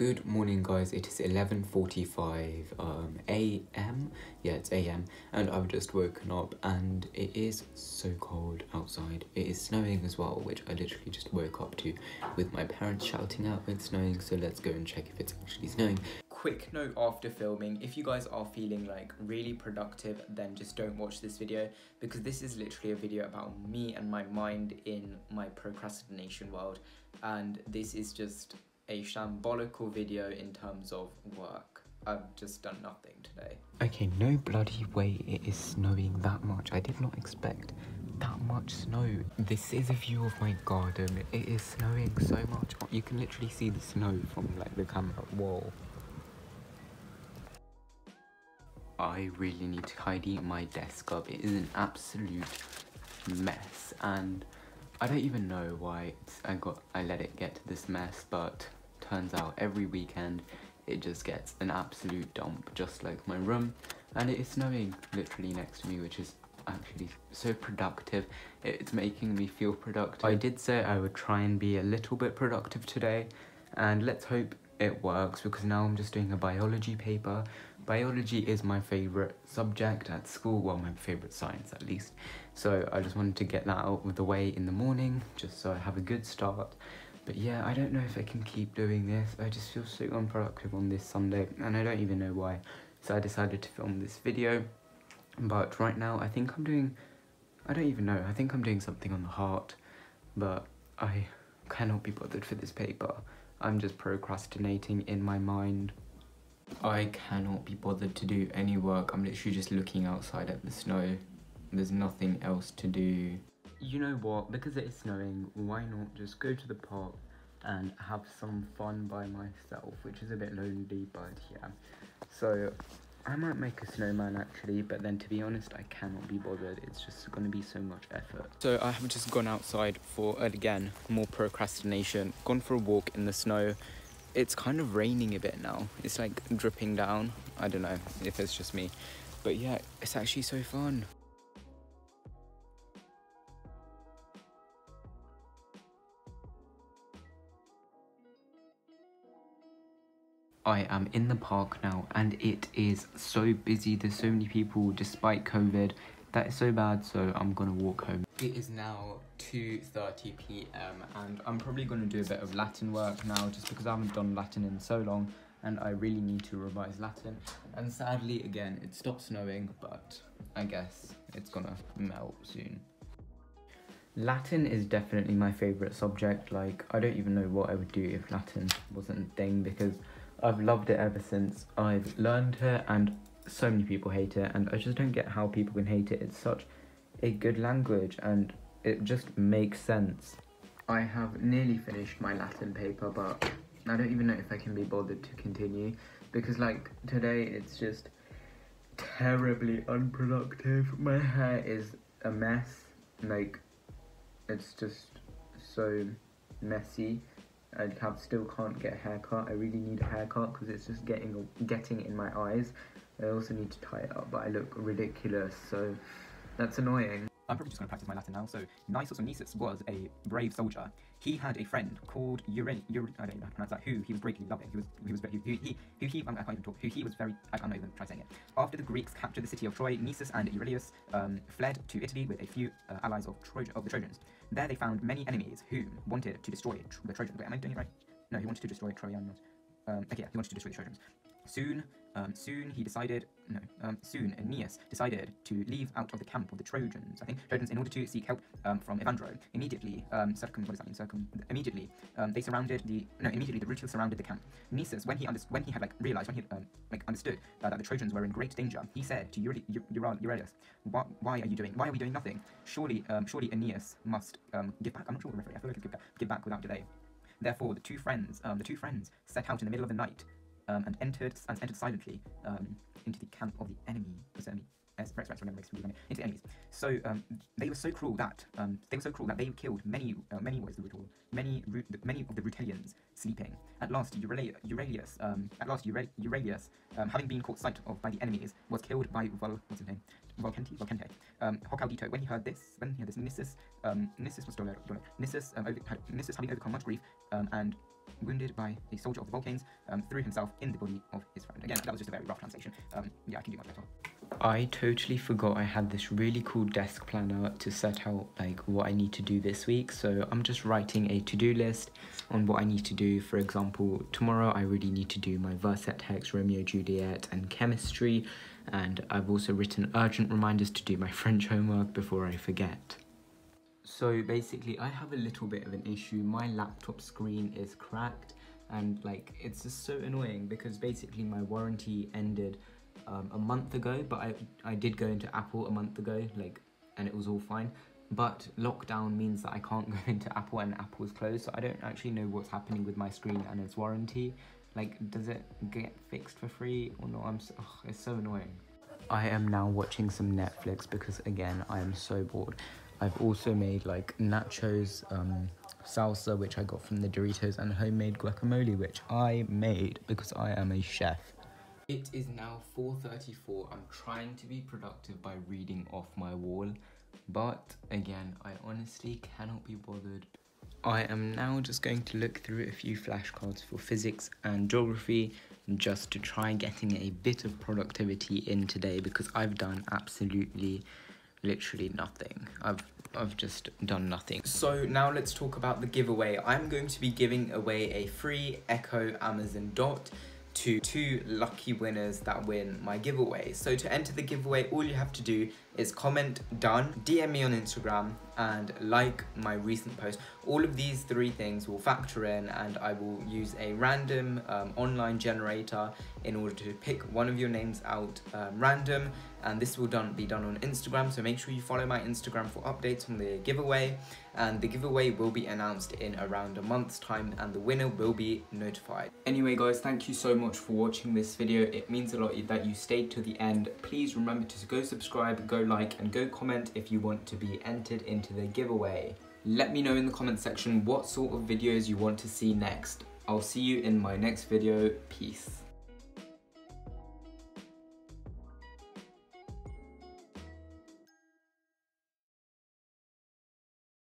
Good morning, guys. It is 11:45 a.m. Yeah, it's a.m. and I've just woken up and it is so cold outside. It is snowing as well, which I literally just woke up to with my parents shouting out it's snowing, so let's go and check if it's actually snowing. Quick note after filming, if you guys are feeling like really productive, then just don't watch this video, because this is literally a video about me and my mind in my procrastination world, and this is just a shambolical video in terms of work. I've just done nothing today. Okay, no bloody way it is snowing that much. I did not expect that much snow. This is a view of my garden. It is snowing so much. You can literally see the snow from like the camera wall. I really need to tidy my desk up. It is an absolute mess, and I don't even know why I let it get to this mess, but turns out every weekend it just gets an absolute dump, just like my room. And it is snowing literally next to me, which is actually so productive. It's making me feel productive. I did say I would try and be a little bit productive today, and let's hope it works, because now I'm just doing a biology paper. Biology is my favourite subject at school, well, my favourite science at least, so I just wanted to get that out of the way in the morning, just so I have a good start. But yeah, I don't know if I can keep doing this. I just feel so unproductive on this Sunday, and I don't even know why, so I decided to film this video. But right now I think I'm doing, I don't even know, I think I'm doing something on the heart, but I cannot be bothered for this paper. I'm just procrastinating in my mind. I cannot be bothered to do any work. I'm literally just looking outside at the snow. There's nothing else to do. You know what? Because it is snowing, why not just go to the park and have some fun by myself, which is a bit lonely, but yeah. So I might make a snowman actually, but then to be honest, I cannot be bothered. It's just going to be so much effort. So I have just gone outside for, again, more procrastination. Gone for a walk in the snow. It's kind of raining a bit now. It's like dripping down. I don't know if it's just me, but yeah, it's actually so fun. I am in the park now and it is so busy. There's so many people despite COVID. That is so bad, so I'm gonna walk home. It is now 2:30 p.m. and I'm probably gonna do a bit of Latin work now, just because I haven't done Latin in so long and I really need to revise Latin. And sadly, again, it stopped snowing, but I guess it's gonna melt soon. Latin is definitely my favourite subject. Like, I don't even know what I would do if Latin wasn't a thing, because I've loved it ever since I've learned it, and so many people hate it, and I just don't get how people can hate it. It's such a good language and it just makes sense. I have nearly finished my Latin paper, but I don't even know if I can be bothered to continue, because like today it's just terribly unproductive. My hair is a mess, like it's just so messy. I still can't get a haircut. I really need a haircut because it's just getting in my eyes. I also need to tie it up, but I look ridiculous, so that's annoying. I'm probably just going to practice my Latin now. So Nisus or Nisus was a brave soldier. He had a friend called Euryn. I don't know how to pronounce that. Who he was greatly loving. I can't even try saying it. After the Greeks captured the city of Troy, Nisus and Aurelius fled to Italy with a few allies of the Trojans. There they found many enemies who wanted to destroy the Trojans. Wait, am I doing it right? No, he wanted to destroy Trojans. Okay, yeah, he wanted to destroy the Trojans. Soon Aeneas decided to leave out of the camp of the Trojans, in order to seek help from Evandro. Immediately the Rutulians surrounded the camp. Nisus, when he understood that the Trojans were in great danger, he said to Aurelius, why are we doing nothing? Surely Aeneas must give back. I'm not sure the referee. I feel like it's give back without delay. Therefore, the two friends set out in the middle of the night. And entered silently into the camp of the enemy. So they were so cruel that they killed many of the Rutulians sleeping. At last, Aurelius, having been caught sight of by the enemies, was killed by Volcente. Hocaudito. When he heard this, Nisus having overcome much grief, and wounded by a soldier of the Volcens, threw himself in the body of his friend. Again, that was just a very rough translation. Yeah, I can do much better. I totally forgot I had this really cool desk planner to set out like what I need to do this week, so I'm just writing a to-do list on what I need to do. For example, tomorrow I really need to do my verset text, Romeo, Juliet and chemistry, and I've also written urgent reminders to do my French homework before I forget. So basically I have a little bit of an issue. My laptop screen is cracked and like it's just so annoying because basically my warranty ended a month ago, but I did go into Apple a month ago, like, and it was all fine, but lockdown means that I can't go into Apple and Apple's closed, so I don't actually know what's happening with my screen and its warranty. Like, does it get fixed for free or not? It's so annoying. I am now watching some Netflix because again I am so bored. I've also made like nachos, salsa, which I got from the Doritos, and homemade guacamole, which I made because I am a chef. It is now 4:34. I'm trying to be productive by reading off my wall, but again, I honestly cannot be bothered. I am now just going to look through a few flashcards for physics and geography just to try getting a bit of productivity in today because I've done absolutely literally nothing. I've just done nothing. So now let's talk about the giveaway. I'm going to be giving away a free Echo Amazon Dot to two lucky winners that win my giveaway. So to enter the giveaway, all you have to do is comment done, DM me on Instagram, and like my recent post. All of these three things will factor in, and I will use a random online generator in order to pick one of your names out random, and this will be done on Instagram, so make sure you follow my Instagram for updates on the giveaway, and the giveaway will be announced in around a month's time, and the winner will be notified. Anyway guys, thank you so much for watching this video. It means a lot that you stayed to the end. Please remember to go subscribe, go like, and go comment if you want to be entered into the giveaway. Let me know in the comment section what sort of videos you want to see next. I'll see you in my next video. Peace.